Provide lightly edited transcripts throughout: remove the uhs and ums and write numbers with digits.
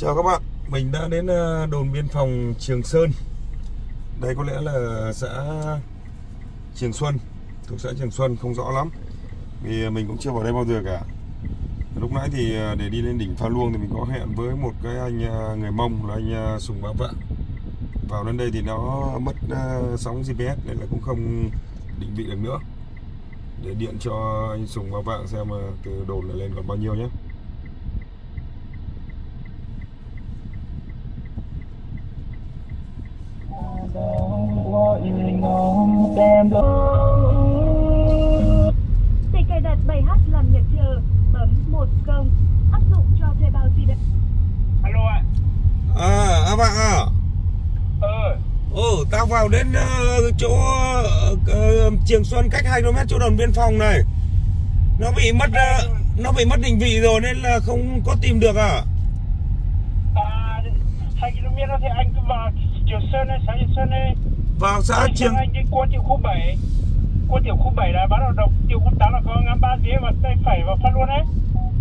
Chào các bạn, mình đã đến đồn biên phòng Trường Sơn. Đây có lẽ là xã Trường Xuân, thuộc xã Trường Xuân, không rõ lắm vì mình cũng chưa vào đây bao giờ cả. Lúc nãy thì để đi lên đỉnh Pha Luông thì mình có hẹn với một cái anh người Mông là anh Sùng Bá Vạng. Vào đến đây thì nó mất sóng GPS nên là cũng không định vị được nữa. Để điện cho anh Sùng Bá Vạng xem từ đồn lên còn bao nhiêu nhé. Để cài đặt bài hát làm nhạc chờ, bấm 10 áp dụng cho thuê bao di động. Alo ạ. À bạn à. Tao vào đến chỗ Trường Xuân cách 2 km chỗ đồn biên phòng này. Nó bị mất định vị rồi nên là không có tìm được à. À 2 km đó thì anh cứ vào Trường Sơn hay xã Trường Sơn ấy. Vào xã Trường Sơn anh đi qua tiểu khu 7. Qua tiểu khu 7 là bán đầu độc, tiểu khu 8 là có ngắm ba dĩa và tay phải vào phát luôn đấy.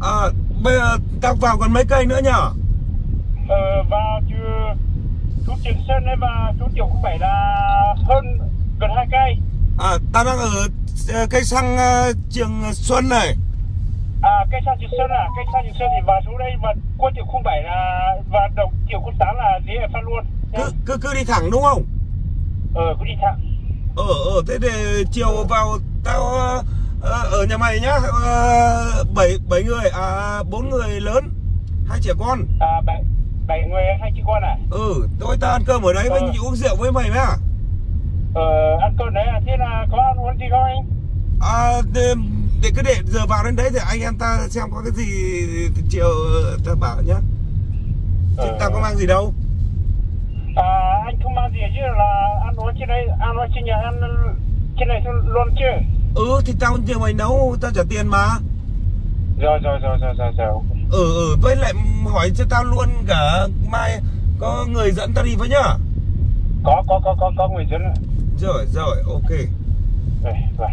À bây giờ tao vào còn mấy cây nữa nhở? Vào chỗ Trường Sơn ấy và chỗ tiểu khu 7 là hơn gần 2 cây. À tao đang ở cây xăng Trường Xuân này. À cây xăng Trường Sơn à, cây xăng Trường Sơn thì vào chỗ đây và qua tiểu khu 7 là và đầu tiểu khu 8 là dĩa phát luôn. Cứ đi thẳng đúng không? Cứ đi thẳng. Thế để chiều vào tao ở nhà mày nhá. 7 người à, 4 người lớn, 2 trẻ con. À 7 người 2 chị con à? Tối tao ăn cơm ở đấy với uống rượu với mày nhá. Ăn cơm đấy à? Thế là có ăn uống gì không anh? À để cứ để giờ vào đến đấy thì anh em ta xem có cái gì chiều ta bảo nhá. Chứ tao có mang gì đâu. À, anh không mang gì chứ là ăn uống trên đây, ăn uống trên nhà ăn trên này luôn chứ. Thì tao nhờ mày nấu, tao trả tiền mà. Rồi. Với lại hỏi cho tao luôn cả mai có người dẫn tao đi với nhá. Có người dẫn. Rồi, ok. Rồi.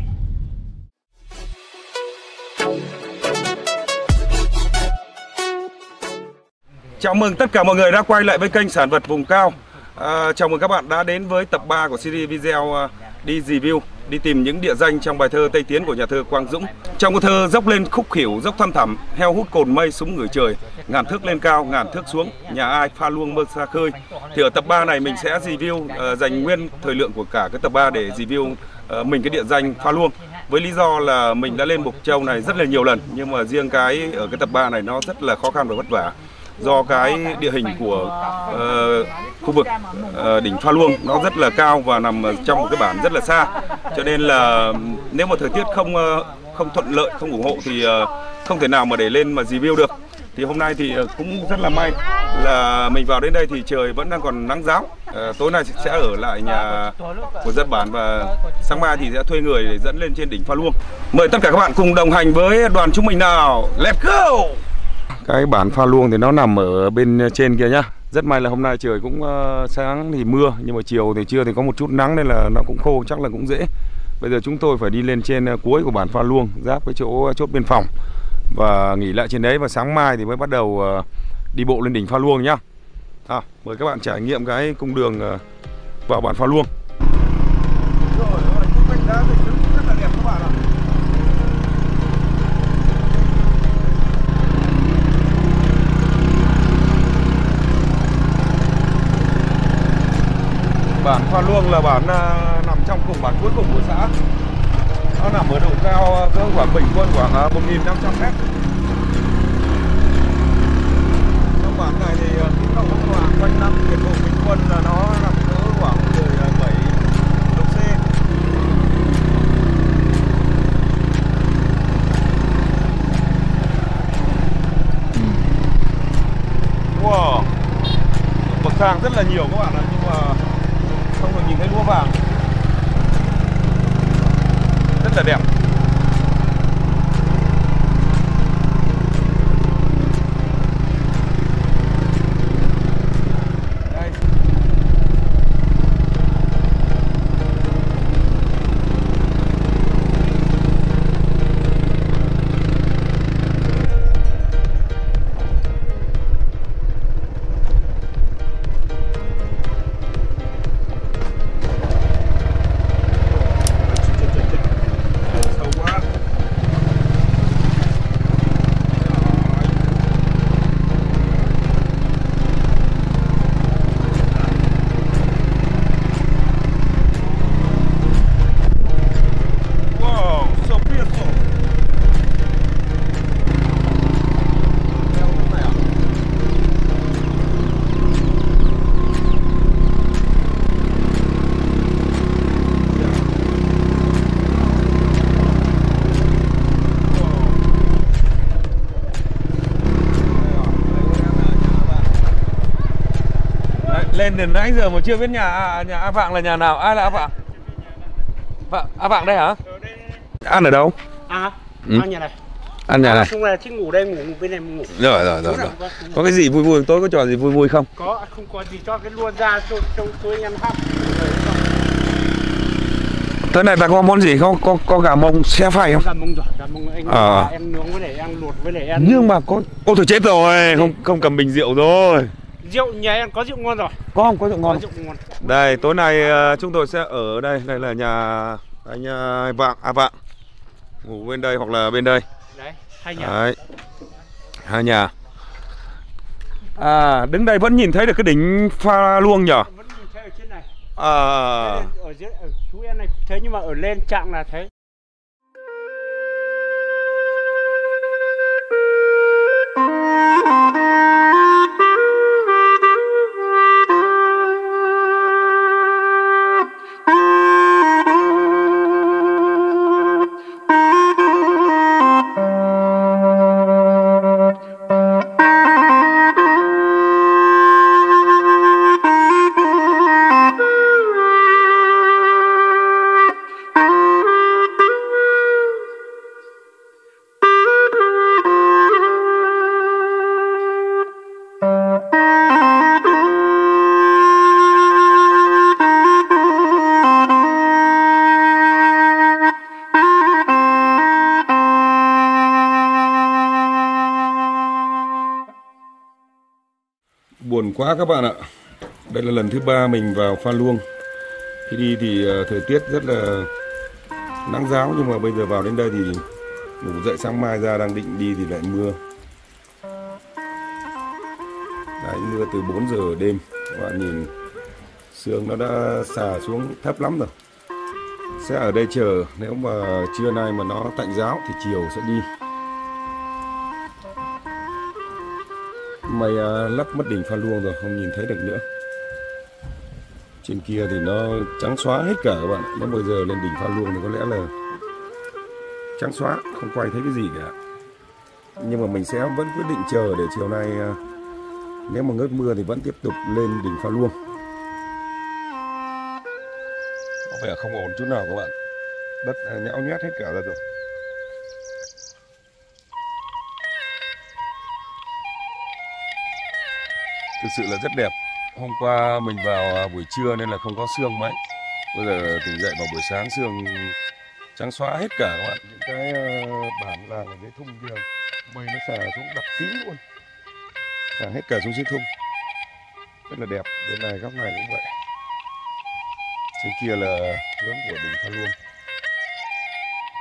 Chào mừng tất cả mọi người đã quay lại với kênh Sản vật vùng cao. Chào mừng các bạn đã đến với tập 3 của series video đi review, đi tìm những địa danh trong bài thơ Tây Tiến của nhà thơ Quang Dũng. Trong câu thơ dốc lên khúc khỉu, dốc thăm thẳm, heo hút cồn mây súng ngửi trời, ngàn thước lên cao, ngàn thước xuống, nhà ai pha luông mơ xa khơi. Thì ở tập 3 này mình sẽ review, dành nguyên thời lượng của cả cái tập 3 để review mình cái địa danh Pha Luông. Với lý do là mình đã lên Mộc Châu này rất là nhiều lần, nhưng mà riêng cái ở cái tập 3 này nó rất là khó khăn và vất vả. Do cái địa hình của khu vực đỉnh Pha Luông nó rất là cao và nằm trong một cái bản rất là xa, cho nên là nếu mà thời tiết không thuận lợi, không ủng hộ thì không thể nào mà để lên mà review được. Thì hôm nay thì cũng rất là may là mình vào đến đây thì trời vẫn đang còn nắng ráo. Tối nay sẽ ở lại nhà của dân bản và sáng mai thì sẽ thuê người để dẫn lên trên đỉnh Pha Luông. Mời tất cả các bạn cùng đồng hành với đoàn chúng mình nào. Let's go! Cái bản Pha Luông thì nó nằm ở bên trên kia nhá. Rất may là hôm nay trời cũng sáng thì mưa, nhưng mà chiều thì trưa thì có một chút nắng nên là nó cũng khô, chắc là cũng dễ. Bây giờ chúng tôi phải đi lên trên cuối của bản Pha Luông, giáp với chỗ chốt biên phòng và nghỉ lại trên đấy, và sáng mai thì mới bắt đầu đi bộ lên đỉnh Pha Luông nhá. Mời các bạn trải nghiệm cái cung đường vào bản Pha Luông. Bản Pha Luông là bản nằm trong cùng bản cuối cùng của xã. Nó nằm ở độ cao khoảng bình quân khoảng 1.500 m. Trong bản này thì khí hậu ôn hòa quanh năm, nhiệt độ bình quân là nó nằm khoảng 17 độ C. Wow, bậc thang rất là nhiều các bạn ạ, nhưng mà không được nhìn thấy lúa vàng, rất là đẹp. Đây. Lên đến nãy giờ mà chưa biết nhà A Vạng là nhà nào. Ai là A Vạng? A Vạng đây hả? Ăn ở đâu? Ăn nhà này. Ăn nhà này. Không là thích ngủ đây, ngủ bên này ngủ. Rồi. Có cái gì vui vui tối, có trò gì vui vui không? Có, không có gì cho cái luôn ra trong tối ăn hấp. Tới này ta có món gì không? Có gà mông xe phải không? Gà mông giỏi, gà mông anh em nướng với để ăn luộc với để ăn. Nhưng mà có ô thôi chết rồi, không cầm bình rượu rồi. Rượu nhà em có rượu ngon rồi. Có không? Có rượu ngon. Có rượu ngon. Đây, tối nay chúng tôi sẽ ở đây, đây là nhà anh Vạng, A Vạng. Ngủ bên đây hoặc là bên đây. Đấy, hai nhà. Đấy. Hai nhà. À, đứng đây vẫn nhìn thấy được cái đỉnh Pha Luông nhỉ? Vẫn nhìn thấy ở trên này. Ở dưới ở chú em này thế nhưng mà ở lên trạng là thế. Buồn quá các bạn ạ. Đây là lần thứ ba mình vào Pha Luông. Khi đi thì thời tiết rất là nắng ráo, nhưng mà bây giờ vào đến đây thì ngủ dậy sáng mai ra đang định đi thì lại mưa. Đấy, mưa từ 4 giờ đêm. Các bạn nhìn sương nó đã xả xuống thấp lắm rồi. Sẽ ở đây chờ, nếu mà trưa nay mà nó tạnh ráo thì chiều sẽ đi. Mày lắp mất đỉnh Pha Luông rồi, không nhìn thấy được nữa. Trên kia thì nó trắng xóa hết cả các bạn. Nếu bây giờ lên đỉnh Pha Luông thì có lẽ là trắng xóa, không quay thấy cái gì cả. Nhưng mà mình sẽ vẫn quyết định chờ để chiều nay nếu mà ngớt mưa thì vẫn tiếp tục lên đỉnh Pha Luông. Có vẻ không ổn chút nào các bạn. Đất nhão nhét hết cả ra rồi. Thực sự là rất đẹp. Hôm qua mình vào buổi trưa nên là không có sương mấy. Bây giờ tỉnh dậy vào buổi sáng sương trắng xóa hết cả các bạn. Những cái bản làng ở dưới thung kia mây nó xả xuống đặc tí luôn, xả hết cả xuống dưới thung. Rất là đẹp. Bên này góc này cũng vậy. Trên kia là hướng của đỉnh Pha Luông.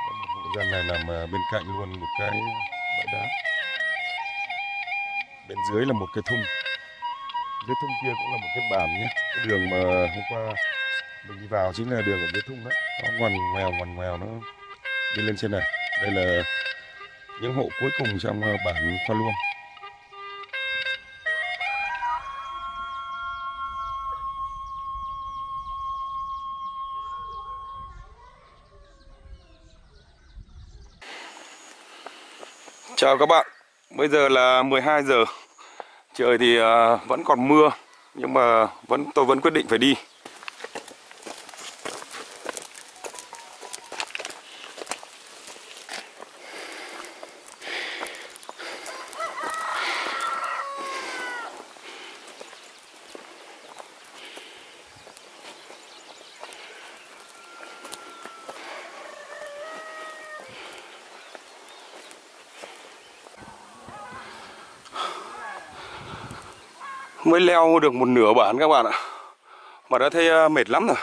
Một hộ dân này nằm bên cạnh luôn một cái bãi đá. Bên dưới là một cái thung. Dưới thung kia cũng là một cái bản nhé. Cái đường mà hôm qua mình đi vào chính là đường ở dưới thung đấy. Nó ngoằn ngoèo nó đi lên trên này. Đây là những hộ cuối cùng trong bản Pha Luông. Chào các bạn. Bây giờ là 12 giờ. Trời thì vẫn còn mưa, nhưng mà tôi vẫn quyết định phải đi. Mới leo được một nửa bản các bạn ạ, mà đã thấy mệt lắm rồi.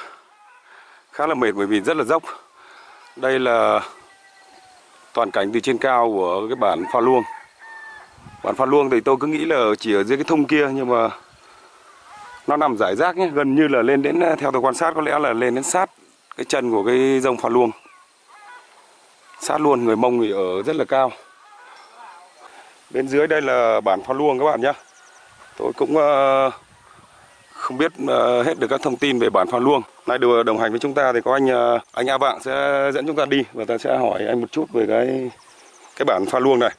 Khá là mệt bởi vì rất là dốc. Đây là toàn cảnh từ trên cao của cái bản Pha Luông. Bản Pha Luông thì tôi cứ nghĩ là chỉ ở dưới cái thung kia, nhưng mà nó nằm rải rác nhé. Gần như là lên đến, theo tôi quan sát có lẽ là lên đến sát cái chân của cái dông Pha Luông. Sát luôn, người Mông thì ở rất là cao. Bên dưới đây là bản Pha Luông các bạn nhé. Tôi cũng không biết hết được các thông tin về bản Pha Luông. Nay được đồng hành với chúng ta thì có anh A Vạng sẽ dẫn chúng ta đi, và ta sẽ hỏi anh một chút về cái bản Pha Luông này.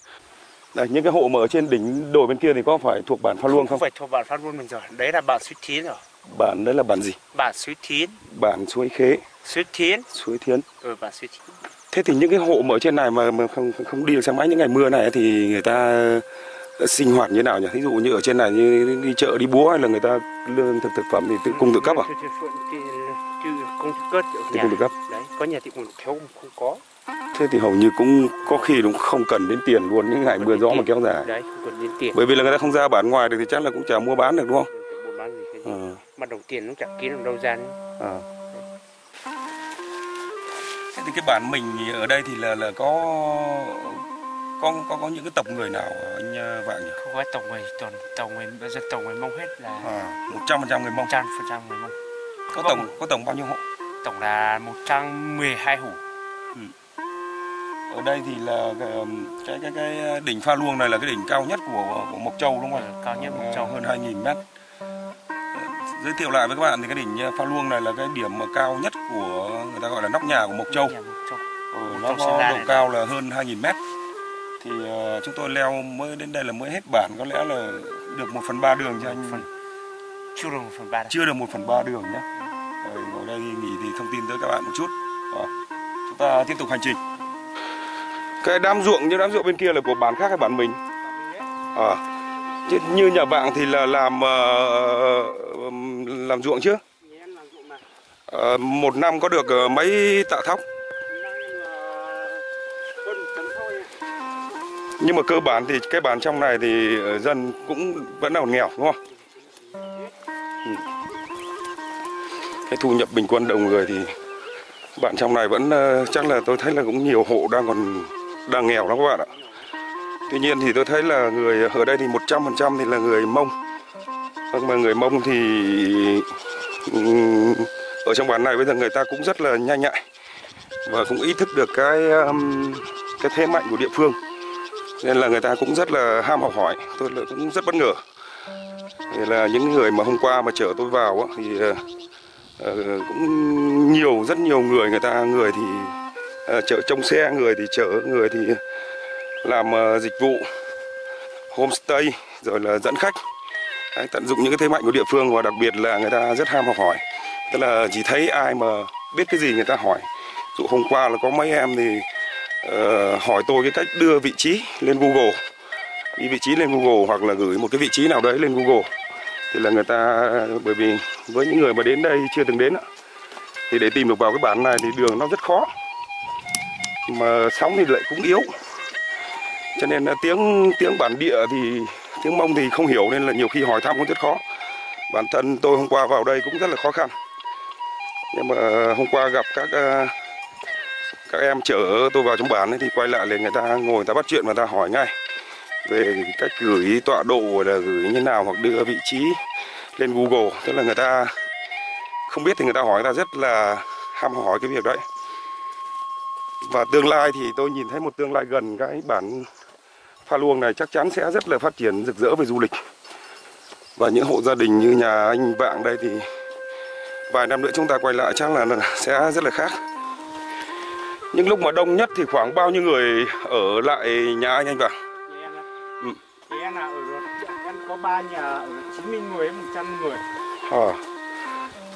Đấy, những cái hộ mà ở trên đỉnh đồi bên kia thì có phải thuộc bản Pha Luông không? Phải thuộc bản Pha Luông mình rồi, đấy là bản Suối Thiến rồi. Bản đấy là bản gì? Bản Suối Thiến. Bản Suối Khế. Suối Thiến. Suối Thiến. Ừ, bản Suối Thiến. Thế thì những cái hộ mà ở trên này mà không đi được xe máy những ngày mưa này thì người ta sinh hoạt như thế nào nhỉ? Ví dụ như ở trên này như đi chợ đi búa hay là người ta lương thực phẩm thì tự cung tự cấp à? Tự cung tự cấp. Đấy, có nhà thì cũng theo không có. Thế thì hầu như cũng có khi cũng không cần đến tiền luôn những ngày mưa gió mà kéo dài. Đấy, không cần đến tiền. Bởi vì là người ta không ra bán ngoài được thì chắc là cũng chả mua bán được đúng không? Mua bán gì cái gì. Mà đồng tiền cũng chẳng kiếm đâu ra. Thế thì cái bản mình ở đây thì là có những cái tộc người nào anh Vạng nhỉ? Không phải tộc người, toàn tộc người Mông hết là 100% người Mông. 100% người Mông. Có tổng bao nhiêu hộ? Tổng là 112 hộ. Ở đây thì là cái đỉnh Pha Luông này là cái đỉnh cao nhất của Mộc Châu đúng không? Cao nhất Mộc Châu, hơn 2000 mét. Giới thiệu lại với các bạn thì cái đỉnh Pha Luông này là cái điểm mà cao nhất của người ta gọi là nóc nhà của Mộc Châu. Nó có độ cao là hơn 2000 mét. Thì chúng tôi leo mới đến đây là mới hết bản, có lẽ là được 1/3 đường cho anh. Chưa được 1/3. Chưa được 1/3 đường nhé. Rồi, ngồi đây nghỉ thì thông tin tới các bạn một chút. Rồi, chúng ta tiếp tục hành trình. Cái đám ruộng như đám ruộng bên kia là của bản khác hay bản mình? Như nhà bạn thì là làm ruộng chứ? Một năm có được mấy tạ thóc? Nhưng mà cơ bản thì cái bản trong này thì dân cũng vẫn còn nghèo đúng không? Cái thu nhập bình quân đầu người thì bản trong này vẫn chắc là tôi thấy là cũng nhiều hộ đang nghèo lắm các bạn ạ. Tuy nhiên thì tôi thấy là người ở đây thì 100% thì là người Mông. Mà người Mông thì ở trong bản này bây giờ người ta cũng rất là nhanh nhạy và cũng ý thức được cái thế mạnh của địa phương. Nên là người ta cũng rất là ham học hỏi, tôi là cũng rất bất ngờ. Thì là những người mà hôm qua mà chở tôi vào thì cũng rất nhiều người, người thì chở trông xe, người thì chở, người thì làm dịch vụ homestay rồi là dẫn khách. Đấy, tận dụng những cái thế mạnh của địa phương và đặc biệt là người ta rất ham học hỏi. Tức là chỉ thấy ai mà biết cái gì người ta hỏi. Dụ hôm qua là có mấy em thì hỏi tôi cái cách đưa vị trí lên Google, đi vị trí lên Google hoặc là gửi một cái vị trí nào đấy lên Google. Thì là người ta, bởi vì với những người mà đến đây chưa từng đến thì để tìm được vào cái bản này thì đường nó rất khó, mà sóng thì lại cũng yếu, cho nên là tiếng bản địa thì tiếng Mông thì không hiểu nên là nhiều khi hỏi thăm cũng rất khó. Bản thân tôi hôm qua vào đây cũng rất là khó khăn, nhưng mà hôm qua gặp các em chở tôi vào trong bản ấy, thì quay lại là người ta ngồi người ta bắt chuyện và người ta hỏi ngay về cách gửi tọa độ hoặc là gửi như nào hoặc đưa vị trí lên Google. Tức là người ta không biết thì người ta hỏi, người ta rất là ham hỏi cái việc đấy. Và tương lai thì tôi nhìn thấy một tương lai gần cái bản Pha Luông này chắc chắn sẽ rất là phát triển rực rỡ về du lịch. Và những hộ gia đình như nhà anh Vạng đây thì vài năm nữa chúng ta quay lại chắc là sẽ rất là khác. Những lúc mà đông nhất thì khoảng bao nhiêu người ở lại nhà anh Vàng? Em là có 3 nhà ở 90 người, 100 người.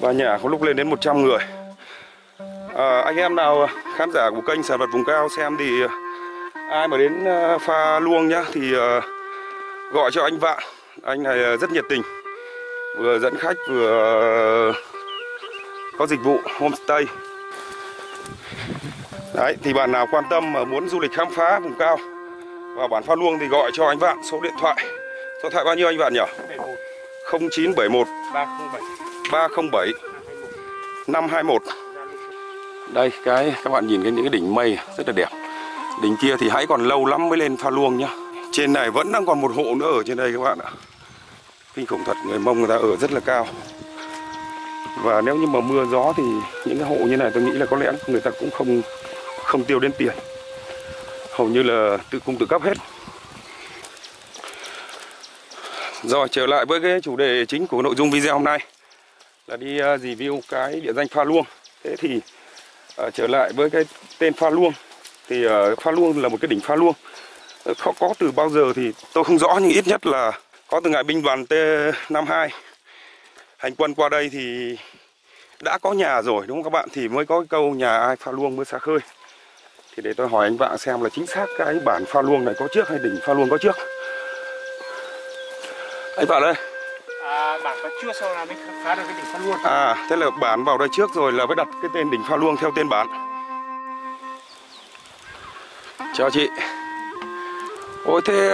3 nhà có lúc lên đến 100 người. Anh em nào khán giả của kênh Sản vật vùng cao xem thì ai mà đến Pha Luông nhá thì gọi cho anh Vạng. Anh này rất nhiệt tình, vừa dẫn khách vừa có dịch vụ homestay. Đấy, thì bạn nào quan tâm mà muốn du lịch khám phá vùng cao và bản Pha Luông thì gọi cho anh Vạn số điện thoại. Số điện thoại bao nhiêu anh Vạn nhỉ? 0971 307 521. Đây, các bạn nhìn những cái đỉnh mây rất là đẹp. Đỉnh kia thì hãy còn lâu lắm mới lên Pha Luông nhá. Trên này vẫn đang còn một hộ nữa ở trên đây các bạn ạ. Kinh khủng thật, người Mông người ta ở rất là cao. Và nếu như mà mưa gió thì những cái hộ như này tôi nghĩ là có lẽ người ta cũng không tiêu đến tiền, hầu như là tự cung tự cấp hết. Rồi, trở lại với cái chủ đề chính của nội dung video hôm nay là đi review cái địa danh Pha Luông. Thế thì trở lại với cái tên Pha Luông thì Pha Luông là một cái đỉnh Pha Luông có từ bao giờ thì tôi không rõ, nhưng ít nhất là có từ ngày binh đoàn T52 hành quân qua đây thì đã có nhà rồi, đúng không các bạn? Thì mới có cái câu nhà ai Pha Luông mới xa khơi. Thì để tôi hỏi anh Vạng xem là chính xác cái bản Pha Luông này có trước hay đỉnh Pha Luông có trước. Anh Vạng đây. À, bản có trước sau là mới phá được cái đỉnh Pha Luông. À, thế là bản vào đây trước rồi là mới đặt cái tên đỉnh Pha Luông theo tên bản. Chào chị. Ôi thế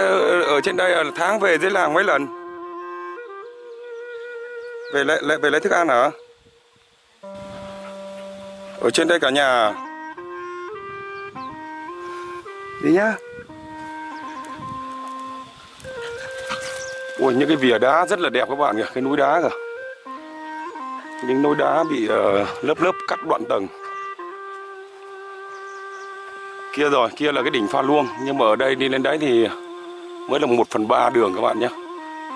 ở trên đây là tháng về dưới làng mấy lần? Về lấy thức ăn hả? Ở trên đây cả nhà. Đi nhá. Ôi những cái vỉa đá rất là đẹp các bạn kìa, cái núi đá kìa. Những núi đá bị lớp cắt đoạn tầng. Kia rồi, kia là cái đỉnh Pha Luông, nhưng mà ở đây đi lên đấy thì mới là 1/3 đường các bạn nhé.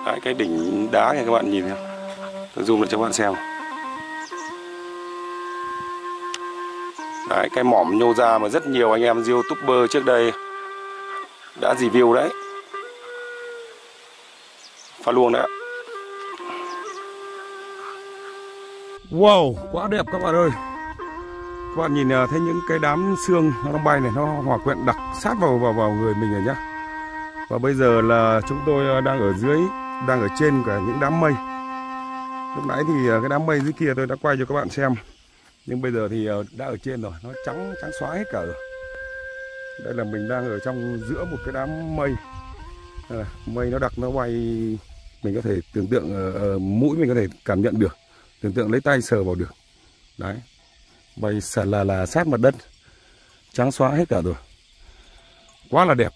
Đấy, cái đỉnh đá này các bạn nhìn này. Tôi zoom được cho các bạn xem. Đấy, cái mỏm nhô ra mà rất nhiều anh em YouTuber trước đây đã review đấy. Pha Luông đấy. Wow, quá đẹp các bạn ơi. Các bạn nhìn thấy những cái đám xương nó bay này, nó hòa quyện đặc sát vào người mình rồi nhá. Và bây giờ là chúng tôi đang ở dưới, đang ở trên cả những đám mây. Lúc nãy thì cái đám mây dưới kia tôi đã quay cho các bạn xem, nhưng bây giờ thì đã ở trên rồi, nó trắng xóa hết cả rồi. Đây là mình đang ở trong giữa một cái đám mây. Mây nó đặc, nó bay, mình có thể tưởng tượng, mũi mình có thể cảm nhận được, tưởng tượng lấy tay sờ vào được. Đấy, bay sạt là sát mặt đất, trắng xóa hết cả rồi, quá là đẹp.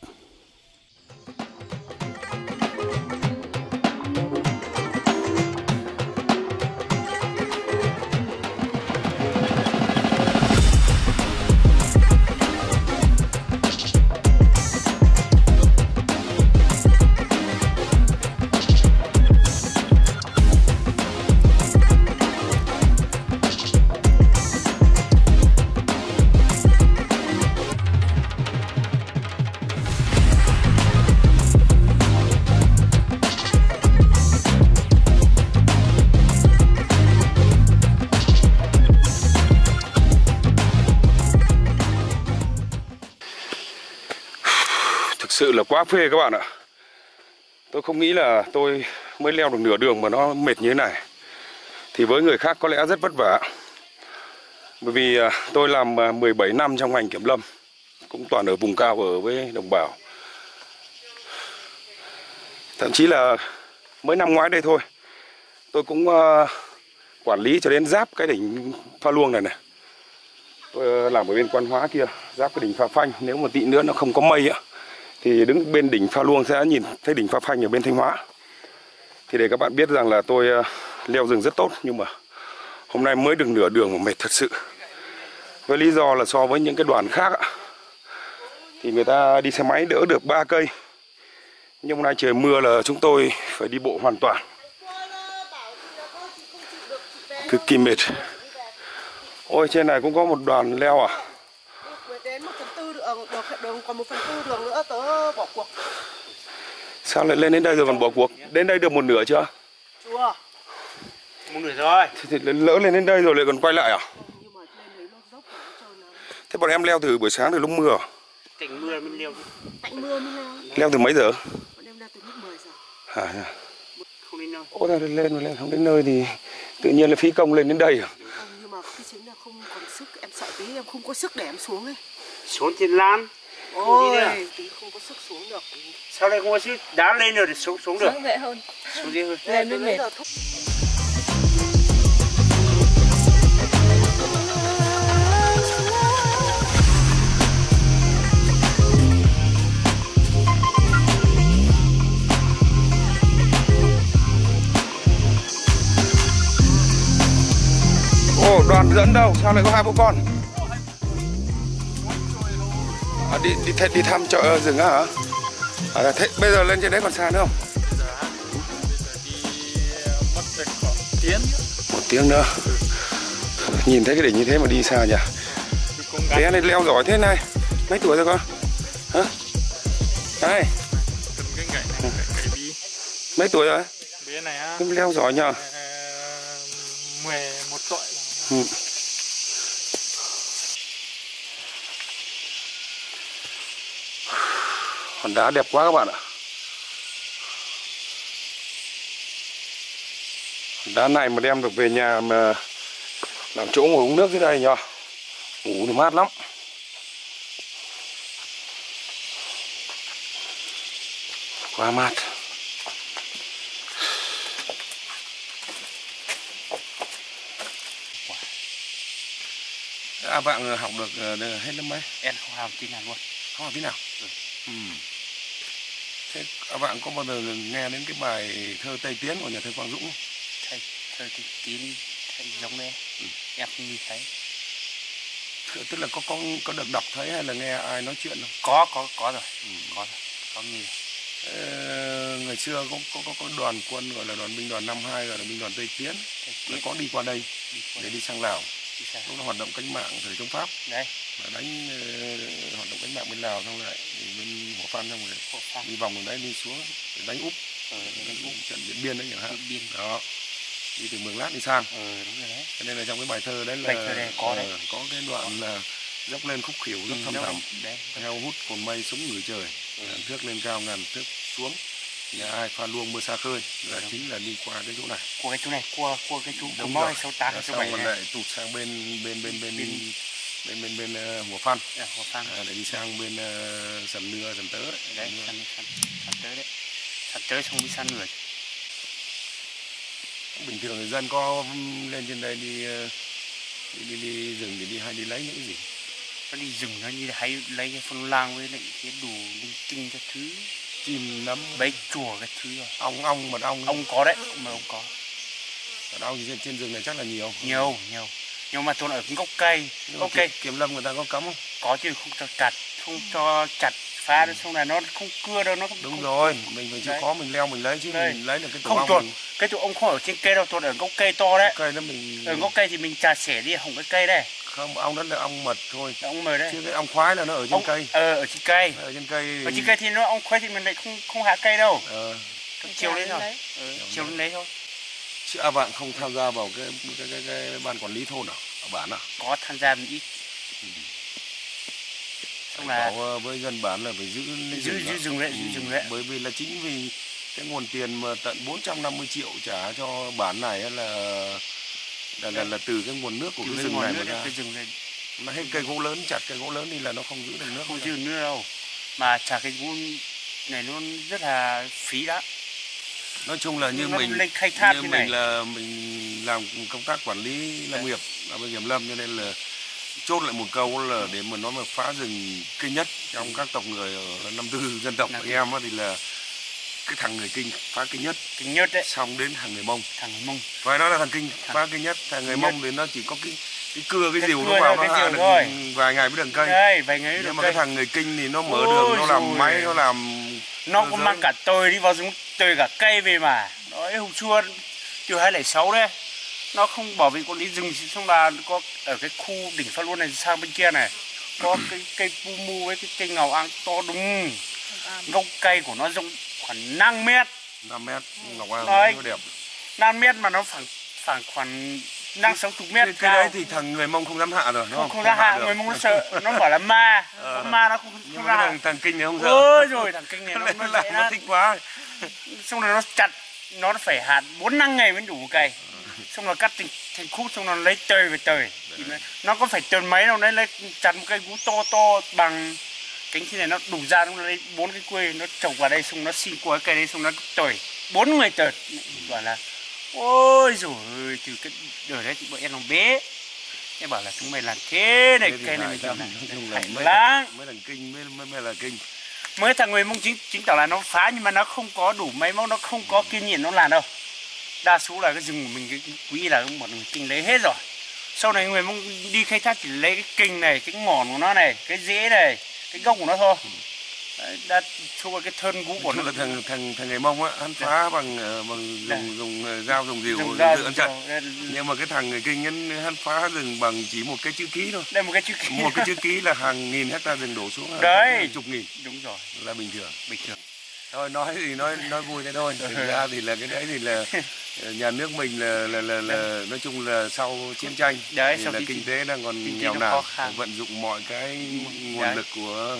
Sự là quá phê các bạn ạ. Tôi không nghĩ là tôi mới leo được nửa đường mà nó mệt như thế này. Thì với người khác có lẽ rất vất vả. Bởi vì tôi làm 17 năm trong ngành kiểm lâm, cũng toàn ở vùng cao ở với đồng bào. Thậm chí là mới năm ngoái đây thôi, tôi cũng quản lý cho đến giáp cái đỉnh Pha Luông này này. Tôi làm ở bên Quan Hóa kia, giáp cái đỉnh Phà Phanh. Nếu một tí nữa nó không có mây á thì đứng bên đỉnh Pha Luông sẽ nhìn thấy đỉnh Pha Phanh ở bên Thanh Hóa. Thì để các bạn biết rằng là tôi leo rừng rất tốt, nhưng mà hôm nay mới được nửa đường mà mệt thật sự. Với lý do là so với những cái đoàn khác thì người ta đi xe máy đỡ được 3 cây. Nhưng hôm nay trời mưa là chúng tôi phải đi bộ hoàn toàn. Cực kỳ mệt. Ôi trên này cũng có một đoàn leo à? Đường còn 1/4 đường nữa tớ bỏ cuộc. Sao lại lên đến đây rồi còn bỏ cuộc? Đến đây được một nửa chưa? Chưa. Một nửa rồi. Thì lỡ lên đến đây rồi lại còn quay lại à? Nhưng mà lên đấy nó dốc nó trơn lắm. Thế bọn em leo từ buổi sáng từ lúc mưa à? Tạnh mưa mình leo. Tạnh mưa mới leo. Leo từ mấy giờ? Bọn em leo từ lúc 10 giờ. À. Không đến nơi. Ô lên không đến nơi thì tự nhiên là phí công lên đến đây à? Ừ, nhưng mà khi chính là không còn sức, em sợ tí em không có sức để em xuống ấy. Xuống trên lan. Ôi, tí không có sức xuống được. Sao đây không có sức? Đá lên rồi thì xuống được. Xuống dễ hơn. Xuống dễ hơn. Lên mới mệt. Ồ, đoàn dẫn đâu? Sao lại có 2 bố con? À, đi thăm chợ rừng á hả? À, thế bây giờ lên trên đấy còn xa nữa không? Bây giờ đi mất khoảng tiếng. Một tiếng nữa. Ừ. Nhìn thấy cái đỉnh như thế mà đi xa nhỉ? Bé này leo giỏi thế này. Mấy tuổi rồi con? Hả? Đây. Từng cái gậy này, gậy bí. Mấy tuổi rồi? Bé này á. Cũng leo giỏi nhờ. 11 tuổi. Ừ. Hòn đá đẹp quá các bạn ạ. Đá này mà đem được về nhà mà làm chỗ ngồi uống nước dưới đây nhờ. Ngủ thì mát lắm. Quá mát. À, bạn học được hết lớp mấy? Em không học tí nào luôn. Không học tí nào? Ừ. Thế các bạn có bao giờ nghe đến cái bài thơ Tây Tiến của nhà thơ Quang Dũng không? Thơ Tây Tiến giống đấy. Ừ. Em không đi thấy. Tức là có được đọc thấy hay là nghe ai nói chuyện không? Có rồi. Ừ. Có rồi. Có nhiều. Ngày xưa có đoàn quân gọi là đoàn binh đoàn 52 gọi là binh đoàn Tây Tiến. Nó có đi qua đây để đi sang Lào. Lúc đó hoạt động cách mạng thời chống Pháp. Đấy. Và đánh hoạt động cách mạng bên Lào xong lại bên Hủa Phăn xong rồi đi vòng đường đấy đi xuống để đánh Úc. Đánh Úc trận Điện Biên đấy nhỉ? Điện Biên. Đó. Đi từ Mường Lát đi sang. Đúng rồi đấy. Cho nên là trong cái bài thơ đấy là có cái đoạn là dốc lên khúc khỉu dốc thăm thẳm theo hút cồn mây sống người trời. Ngàn thước lên cao ngàn thước xuống, nhà ai pha luông mưa xa khơi là chính là đi qua cái chỗ này, qua cái chỗ đúng rồi, 68 67 này lại tụt sang bên Hủa Phăn để đi sang bên Sầm Nưa Sầm Tớ đấy, Sầm Tớ xong đi sang người. Bình thường người dân có lên trên đây đi rừng để đi hay đi lấy những cái gì? Nó đi rừng nó như hay lấy cái phân lang với lại cái đủ linh tinh các thứ, chim nấm bấy chùa các thứ rồi. Ong có đấy, mà ong có. Ong gì trên rừng này chắc là nhiều. Nhiều. Nhưng mà tôi ở cái gốc cây, Kiểm lâm người ta có cấm không? Có chứ, không cho chặt, phá nó xong là nó không cưa đâu, nó không. Đúng rồi, mình phải chịu khó mình leo mình lấy chứ đấy. Mình lấy được cái tổ không, ong tuột. Mình... Cái tổ ong không ở trên cây đâu, tuột ở gốc cây to đấy. Cây nó mình ở gốc cây thì mình chà xẻ đi hỏng cái cây đây. Không, ong đó là ong mật thôi. Ong mật đấy. Chứ cái ong khoái là nó ở trên cây. Ở trên cây. Ở trên cây thì nó ong khoái thì mình lại không hạ cây đâu. Chiều lên rồi. Chiều lên đấy thôi. Chứ à, bạn không tham gia vào cái ban quản lý thôn à? Ở bản à? Có tham gia một ít. Xong là với dân bản là phải giữ rừng đấy, bởi vì là chính vì cái nguồn tiền mà tận 450 triệu trả cho bản này là từ cái nguồn nước của cái rừng này mà ra. Mà hết cây gỗ lớn, chặt cây gỗ lớn đi là nó không giữ được nước. Không giữ nước đâu. Mà chặt cây gỗ này nó rất là phí đã. Nói chung là như mình làm công tác quản lý lâm nghiệp ở bên Kiểm lâm, cho nên là chốt lại một câu là để mà nói mà phá rừng kinh nhất trong các tộc người ở 54 dân tộc anh em thì là cái thằng người Kinh phá kinh nhất, đấy. Xong đến thằng người Mông, phải nói là thằng Kinh phá kinh nhất, thằng người Mông thì nó chỉ có cái cưa cái rìu nó vào nó hạ được vài ngày mới đường cây. Đây, nhưng mà cái thằng người Kinh thì nó mở đường, nó làm máy, nó làm nó cũng mang cả tôi đi vào giống tôi cả cây về mà. Nói hôm xưa từ 2006 đấy, nó không bảo vệ quản lý rừng, xong là có ở cái khu đỉnh Pha Luông này sang bên kia này có cái cây pumu với cái cây ngầu ăn to đúng, gốc cây của nó rộng khoảng 5 mét, 5 mét ngọc ao nó đẹp 5 mét mà nó khoảng khoảng 5-60 mét cao. Cái đấy thì thằng người Mông không dám hạ rồi, không dám hạ, người Mông nó sợ, nó bảo là ma, ma nó không ra. Thằng Kinh này không sợ. Rồi thằng Kinh này nó thích quá. Xong rồi nó chặt, nó phải hạt 4-5 ngày mới đủ một cây. Xong rồi cắt thành khúc, xong rồi lấy tơi về tơi. Nó có phải tơi mấy đâu, đấy lấy chặt một cây gỗ to bằng cánh thế này nó đủ ra, nó lấy 4 cái quê nó trồng vào đây, xong nó xin qua cây đấy, xong nó tơi 4 người tơi, gọi là ôi rồi ơi, từ cái đời đấy thì bọn em làm bé, em bảo là chúng mày làm thế này, cây này mình trồng này, mấy thằng Kinh mới là Kinh. Mới thằng người Mông chính tỏ là nó phá, nhưng mà nó không có đủ máy móc, nó không có kiên nhẫn nó làm đâu. Đa số là cái rừng của mình, cái quý là bọn người Kinh lấy hết rồi. Sau này người Mông đi khai thác chỉ lấy cái cành này, cái ngọn của nó này, cái rễ này, cái gốc của nó thôi. đã xua cái thân cũ của nó. Là thằng người Mông á, hắn phá bằng dùng dao dùng rìu tự ăn chặt. Nhưng mà cái thằng người Kinh hắn phá rừng bằng chỉ một cái chữ ký thôi. Đây một cái chữ ký. Một cái chữ ký là hàng nghìn hecta rừng đổ xuống đấy, chục nghìn. Đúng rồi. Là bình thường. Bình thường. Thôi nói thì nói vui thế thôi. Thực ra thì là cái đấy thì là nhà nước mình là nói chung là sau chiến tranh đấy, thì là kinh tế đang còn nghèo nàn, vận dụng mọi cái nguồn lực của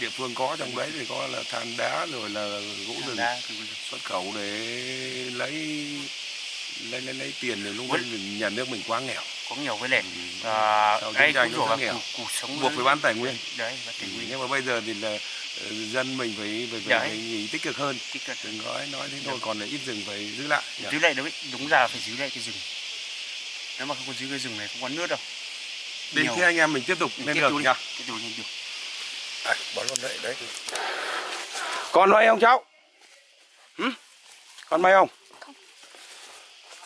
địa phương có, trong đấy thì có là than đá rồi là gỗ rừng xuất khẩu để lấy tiền để lúc mình nhà nước mình quá nghèo. Có nhiều cái nền sau chiến tranh nó quá nghèo, buộc phải bán tài nguyên. Đấy, nhưng mà bây giờ thì là dân mình phải nhìn tích cực hơn. Tích cực. Đừng nói thế thôi, còn là ít rừng phải giữ lại. Giữ lại đúng ra là phải giữ lại cái rừng. Nếu mà không có giữ cái rừng này không có nước đâu. Đến thế anh em mình tiếp tục lên đường nhá. Tiếp tục lên đường. Bỏ luôn đấy đấy. Còn may không cháu? Còn may không? Không.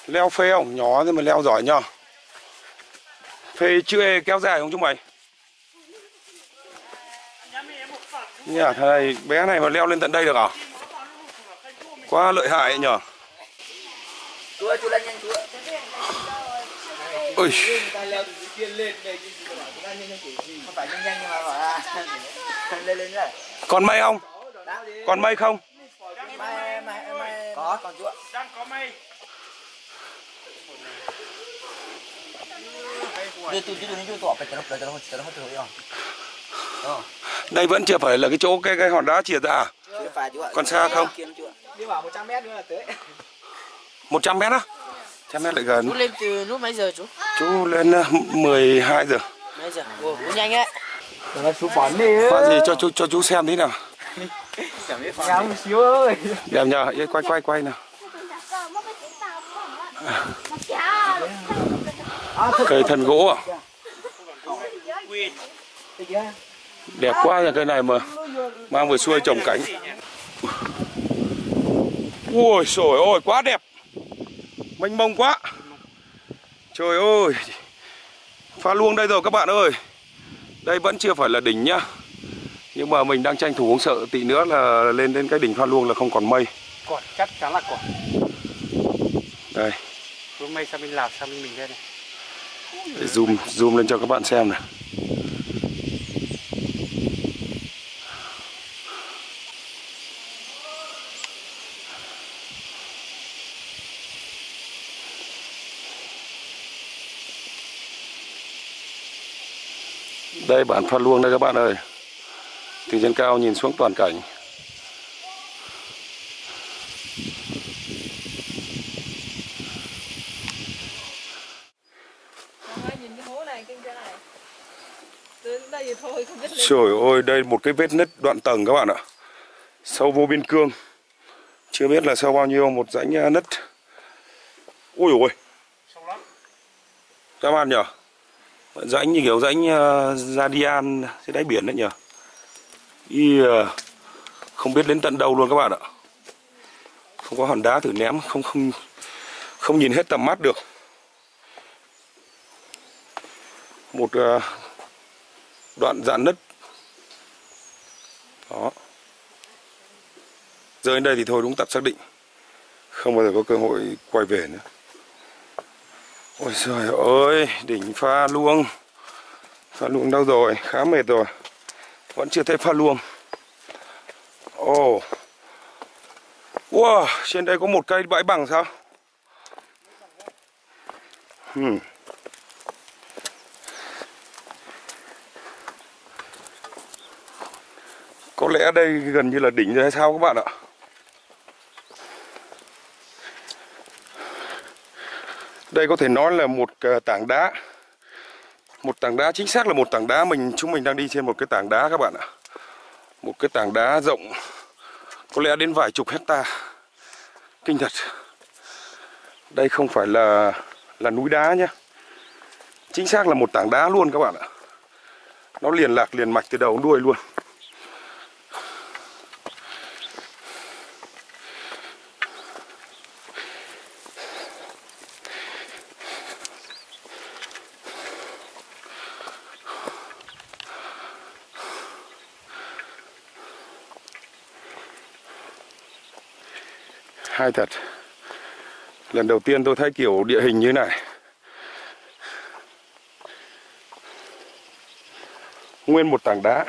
Leo phê không? Nhỏ thế mà leo giỏi nhờ. Phê chữ E kéo dài không chúng mày? Nhà thầy bé này mà leo lên tận đây được à? Quá lợi hại nhở. Ôi. Còn mây không? Còn mây không? Có, còn chú ạ. Đang có mây. Đây vẫn chưa phải là cái chỗ cái hòn đá chìa ra à? Còn xa không? Đi vào 100 mét nữa là tới. 100 mét á? 100 mét lại gần. Chú lên từ lúc mấy giờ chú? Chú lên 12 giờ. Mấy giờ? Ủa, cũng nhanh ấy. Chú phán đi. Phán gì cho chú xem tí nào. Em một xíu ơi. Đẹp nhờ, quay nào. Cây thần gỗ à? Đẹp quá là cây này mà mang vừa xuôi trồng cánh. Ui trời ơi quá đẹp, mênh mông quá. Trời ơi, Pha Luông đây rồi các bạn ơi. Đây vẫn chưa phải là đỉnh nhá, nhưng mà mình đang tranh thủ uống sợ tí nữa là lên đến cái đỉnh Pha Luông là không còn mây. Còn chắc chắn là còn. Đây. Xuống mây sang bên Lào sang bên mình đây này. Để zoom lên cho các bạn xem này. Đây bản Pha Luông đây các bạn ơi. Từ trên cao nhìn xuống toàn cảnh. Nhìn cái hố này, kinh thế này. Đến đây thôi không biết lên. Trời ơi, đây một cái vết nứt đoạn tầng các bạn ạ. Sâu vô biên cương. Chưa biết là sâu bao nhiêu, một rãnh nứt. Ui ôi. Sâu lắm. Các bạn nhỉ? Rãnh như kiểu rãnh Radian dưới đáy biển đấy nhỉ. Không biết đến tận đâu luôn các bạn ạ. Không có hòn đá thử ném, không nhìn hết tầm mắt được. Một đoạn dạn nứt. Đó. Giờ đến đây thì thôi, đúng tập xác định. Không bao giờ có cơ hội quay về nữa. Ôi trời ơi, đỉnh Pha Luông. Pha Luông đâu rồi? Khá mệt rồi. Vẫn chưa thấy Pha Luông. Ồ. Wow, trên đây có một cây bãi bằng sao? Có lẽ đây gần như là đỉnh rồi hay sao các bạn ạ? Đây có thể nói là một tảng đá. Một tảng đá, chính xác là một tảng đá. Chúng mình đang đi trên một cái tảng đá các bạn ạ. Một cái tảng đá rộng, có lẽ đến vài chục hecta. Kinh thật. Đây không phải là núi đá nhá. Chính xác là một tảng đá luôn các bạn ạ. Nó liền lạc liền mạch từ đầu đến đuôi luôn. hay thật. Lần đầu tiên tôi thấy kiểu địa hình như này. Nguyên một tảng đá.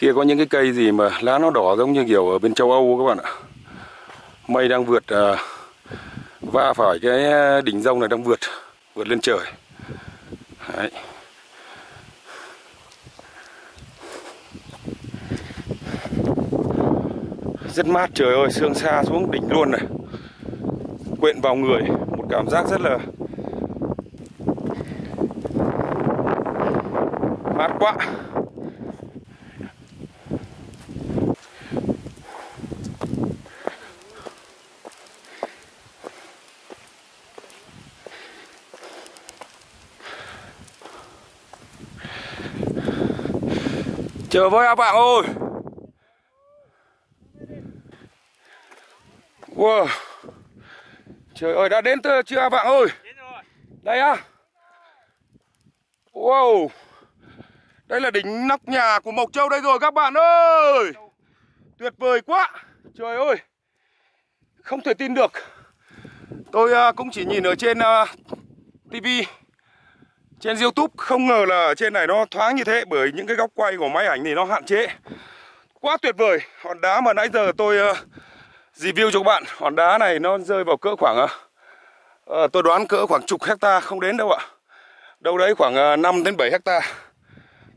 Kia có những cái cây gì mà lá nó đỏ giống như kiểu ở bên châu Âu các bạn ạ. Mây đang vượt, va phải cái đỉnh rông này, đang vượt lên trời. Đấy. Rất mát, trời ơi, sương xa xuống đỉnh luôn này. Quyện vào người, một cảm giác rất là mát quá. Chờ với các bạn ơi. Wow. Trời ơi, đã đến chưa các bạn ơi? Đây á. Wow. Đây là đỉnh nóc nhà của Mộc Châu đây rồi các bạn ơi. Tuyệt vời quá. Trời ơi. Không thể tin được. Tôi cũng chỉ nhìn ở trên TV, trên YouTube, không ngờ là ở trên này nó thoáng như thế, bởi những cái góc quay của máy ảnh thì nó hạn chế. Quá tuyệt vời. Hòn đá mà nãy giờ tôi review cho các bạn, hòn đá này nó rơi vào cỡ khoảng tôi đoán cỡ khoảng chục hecta, không đến đâu ạ. Đâu đấy khoảng 5 đến 7 hecta.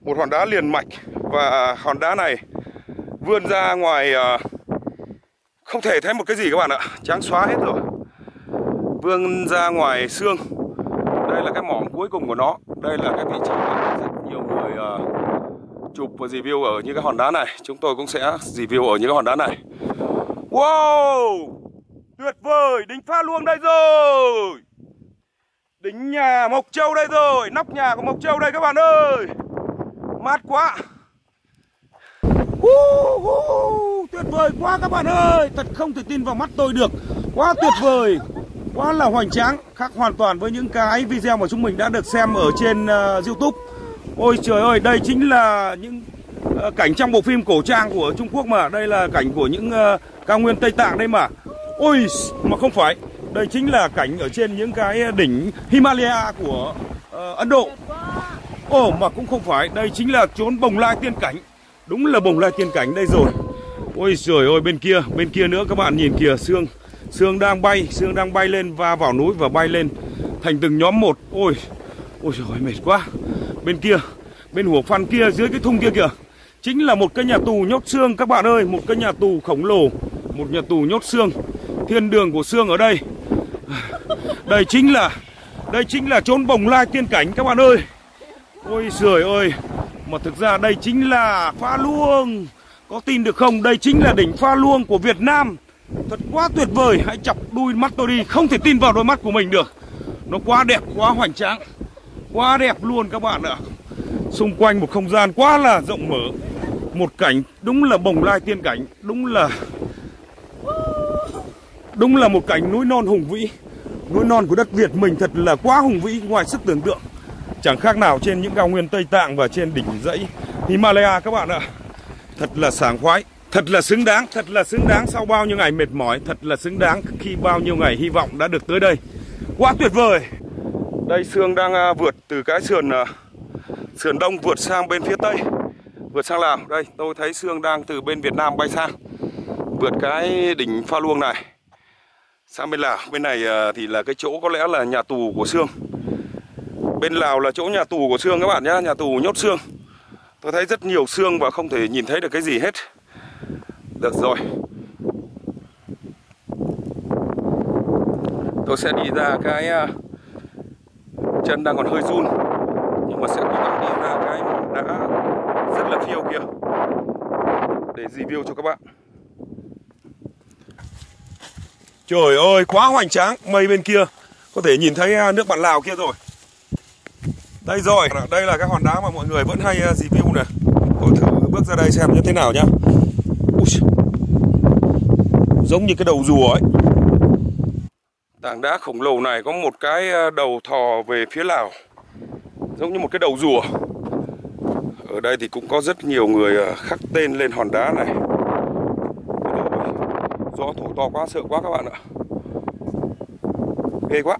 Một hòn đá liền mạch, và hòn đá này vươn ra ngoài không thể thấy một cái gì các bạn ạ. Trắng xóa hết rồi. Vươn ra ngoài xương. Đây là cái mỏm cuối cùng của nó. Đây là cái vị trí mà rất nhiều người chụp và review ở những cái hòn đá này. Chúng tôi cũng sẽ review ở những cái hòn đá này. Wow! Tuyệt vời! Đỉnh Pha Luông đây rồi! Đỉnh nhà Mộc Châu đây rồi! Nóc nhà của Mộc Châu đây các bạn ơi! Mát quá! Tuyệt vời quá các bạn ơi! Thật không thể tin vào mắt tôi được! Quá tuyệt vời! Quá là hoành tráng, khác hoàn toàn với những cái video mà chúng mình đã được xem ở trên YouTube. Ôi trời ơi, đây chính là những cảnh trong bộ phim cổ trang của Trung Quốc mà. Đây là cảnh của những cao nguyên Tây Tạng đây mà. Ôi, mà không phải. Đây chính là cảnh ở trên những cái đỉnh Himalaya của Ấn Độ. Ồ, mà cũng không phải. Đây chính là chốn Bồng Lai tiên cảnh. Đúng là Bồng Lai tiên cảnh đây rồi. Ôi trời ơi, bên kia nữa các bạn nhìn kìa, sương. Sương đang bay lên, va vào núi và bay lên thành từng nhóm một. Ôi trời ơi, mệt quá. Bên kia, bên Hủa Phăn kia, dưới cái thung kia kìa, chính là một cái nhà tù nhốt xương các bạn ơi. Một cái nhà tù khổng lồ, một nhà tù nhốt xương. Thiên đường của xương ở đây. Đây chính là chốn Bồng Lai tiên cảnh các bạn ơi. Ôi trời ơi. Mà thực ra đây chính là Pha Luông. Có tin được không? Đây chính là đỉnh Pha Luông của Việt Nam. Thật quá tuyệt vời, hãy chọc đuôi mắt tôi đi, không thể tin vào đôi mắt của mình được. Nó quá đẹp, quá hoành tráng, quá đẹp luôn các bạn ạ. Xung quanh một không gian quá là rộng mở. Một cảnh đúng là Bồng Lai tiên cảnh, đúng là một cảnh núi non hùng vĩ. Núi non của đất Việt mình thật là quá hùng vĩ, ngoài sức tưởng tượng. Chẳng khác nào trên những cao nguyên Tây Tạng và trên đỉnh dãy Himalaya các bạn ạ. Thật là sảng khoái. Thật là xứng đáng sau bao nhiêu ngày mệt mỏi. Thật là xứng đáng khi bao nhiêu ngày hy vọng đã được tới đây. Quá tuyệt vời. Đây sương đang vượt từ cái sườn đông vượt sang bên phía tây, vượt sang Lào. Đây tôi thấy sương đang từ bên Việt Nam bay sang, vượt cái đỉnh Pha Luông này sang bên Lào. Bên này thì là cái chỗ có lẽ là nhà tù của sương. Bên Lào là chỗ nhà tù của sương các bạn nhé, nhà tù nhốt sương. Tôi thấy rất nhiều sương và không thể nhìn thấy được cái gì hết. Được rồi, tôi sẽ đi ra cái chân đang còn hơi run, nhưng mà sẽ cố gắng đi ra cái đã rất là phiêu kìa để review cho các bạn. Trời ơi, quá hoành tráng. Mây bên kia có thể nhìn thấy nước bạn Lào kia rồi. Đây rồi, đây là cái hòn đá mà mọi người vẫn hay review này. Tôi thử bước ra đây xem như thế nào nhá. giống như cái đầu rùa ấy. Tảng đá khổng lồ này có một cái đầu thò về phía Lào, giống như một cái đầu rùa. Ở đây thì cũng có rất nhiều người khắc tên lên hòn đá này. Gió thổi to quá, sợ quá các bạn ạ. Ghê quá.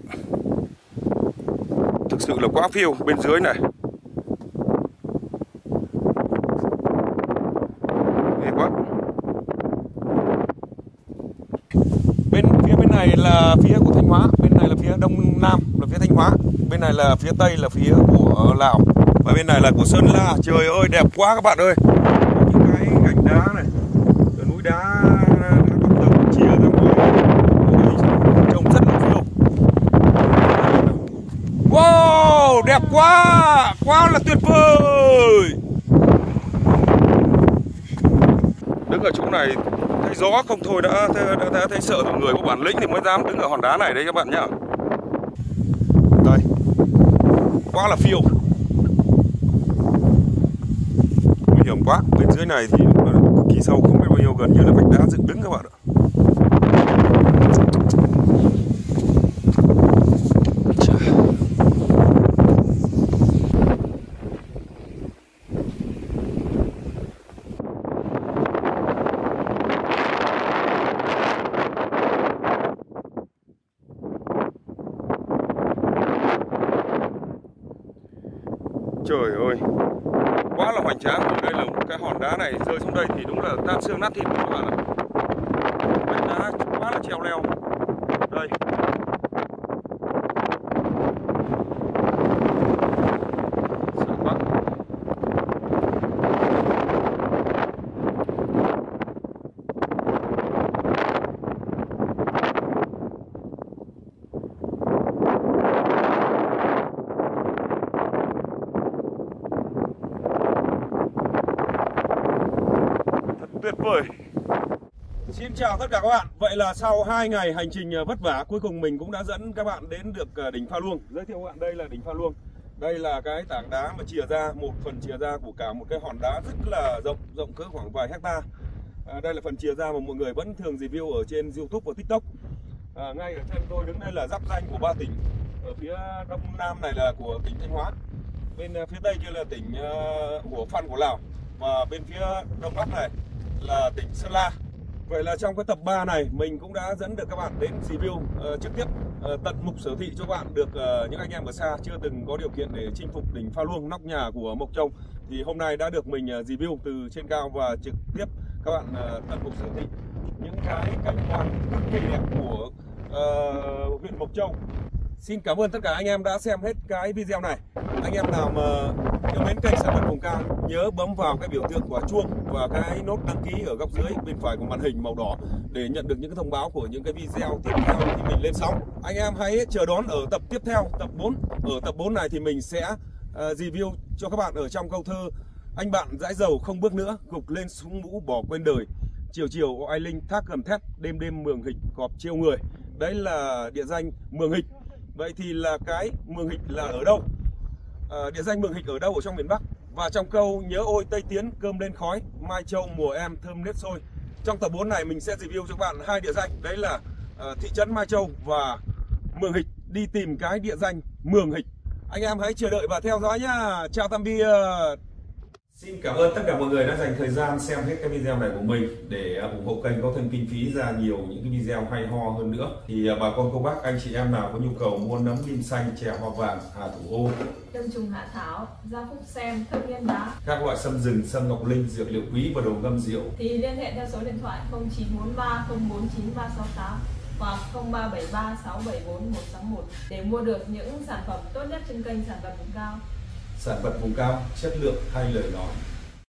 Thực sự là quá phiêu bên dưới này. Ghê quá. Bên này là phía của Thanh Hóa, bên này là phía Đông Nam là phía Thanh Hóa, bên này là phía Tây là phía của Lào, và bên này là của Sơn La. Trời ơi đẹp quá các bạn ơi. Những cái gành đá này, cái núi đá các tầng chia ra ngoài, trông rất là phiêu. Wow, đẹp quá, quá là tuyệt vời. Đứng ở chỗ này thấy gió không thôi đã thấy sợ rồi, người có bản lĩnh thì mới dám đứng ở hòn đá này đấy các bạn nhá. Đây, quá là phiêu, nguy hiểm quá. Bên dưới này thì cực kỳ sâu, không biết bao nhiêu, gần như là vách đá dựng đứng các bạn ạ. Trời ơi, quá là hoành tráng. Ở đây là một cái hòn đá này, rơi xuống đây thì đúng là tan xương nát thịt các bạn ạ. Vách đá quá là treo leo. Đây. Sợ quá. Tuyệt vời. Xin chào tất cả các bạn. Vậy là sau 2 ngày hành trình vất vả, cuối cùng mình cũng đã dẫn các bạn đến được đỉnh Pha Luông. Giới thiệu các bạn đây là đỉnh Pha Luông. Đây là cái tảng đá mà chìa ra, một phần chìa ra của cả một cái hòn đá rất là rộng, rộng cỡ khoảng vài hectare. Đây là phần chìa ra mà mọi người vẫn thường review ở trên YouTube và TikTok. Ngay ở trên tôi đứng đây là giáp ranh của 3 tỉnh. Ở phía Đông Nam này là của tỉnh Thanh Hóa, bên phía Tây kia là tỉnh Hủa Phăn của Lào, và bên phía Đông Bắc này là tỉnh Sơn La. Vậy là trong cái tập 3 này mình cũng đã dẫn được các bạn đến review trực tiếp tận mục sở thị cho các bạn được những anh em ở xa chưa từng có điều kiện để chinh phục đỉnh Pha Luông, nóc nhà của Mộc Châu, thì hôm nay đã được mình review từ trên cao và trực tiếp các bạn tận mục sở thị những cái cảnh quan cực kỳ đẹp của huyện Mộc Châu. Xin cảm ơn tất cả anh em đã xem hết cái video này. Anh em nào mà yêu mến kênh Sản vật vùng cao nhớ bấm vào cái biểu tượng quả chuông và cái nút đăng ký ở góc dưới bên phải của màn hình màu đỏ để nhận được những cái thông báo của những cái video tiếp theo khi mình lên sóng. Anh em hãy chờ đón ở tập tiếp theo, tập 4. Ở tập 4 này thì mình sẽ review cho các bạn ở trong câu thơ "Anh bạn dãi dầu không bước nữa, gục lên súng mũ bỏ quên đời. Chiều chiều oai linh thác gầm thét, đêm đêm Mường Hịch cọp chiêu người." Đấy là địa danh Mường Hịch. Vậy thì là cái Mường Hịch là ở đâu? Địa danh Mường Hịch ở đâu ở trong miền Bắc? Và trong câu "Nhớ ôi Tây Tiến cơm lên khói, Mai Châu mùa em thơm nếp sôi", trong tập 4 này mình sẽ review cho các bạn 2 địa danh. Đấy là thị trấn Mai Châu và Mường Hịch. Đi tìm cái địa danh Mường Hịch. Anh em hãy chờ đợi và theo dõi nhá. Chào tạm biệt. Xin cảm ơn tất cả mọi người đã dành thời gian xem hết cái video này của mình. Để ủng hộ kênh có thêm kinh phí ra nhiều những cái video hay ho hơn nữa, thì bà con cô bác anh chị em nào có nhu cầu mua nấm lim xanh, chè hoa vàng, hà thủ ô, đông trùng hạ thảo, da phúc sen, thơm nhân đá, các loại sâm rừng, sâm ngọc linh, dược liệu quý và đồ ngâm rượu, thì liên hệ theo số điện thoại 0943 049368 hoặc 0373674161 để mua được những sản phẩm tốt nhất trên kênh Sản vật vùng cao. Sản vật vùng cao, chất lượng hay lời nói.